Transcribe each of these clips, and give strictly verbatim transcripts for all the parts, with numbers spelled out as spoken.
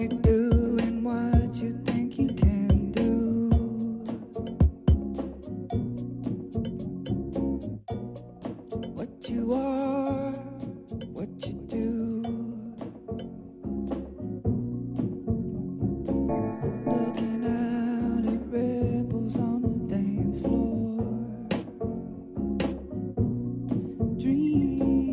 You do and what you think you can do. What you are, what you do. Looking out at rebels on the dance floor. Dream.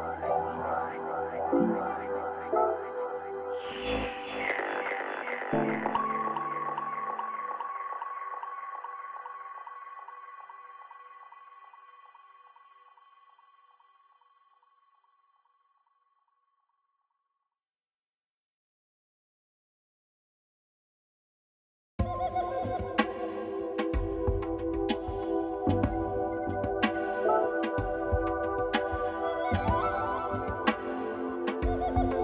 Thank you.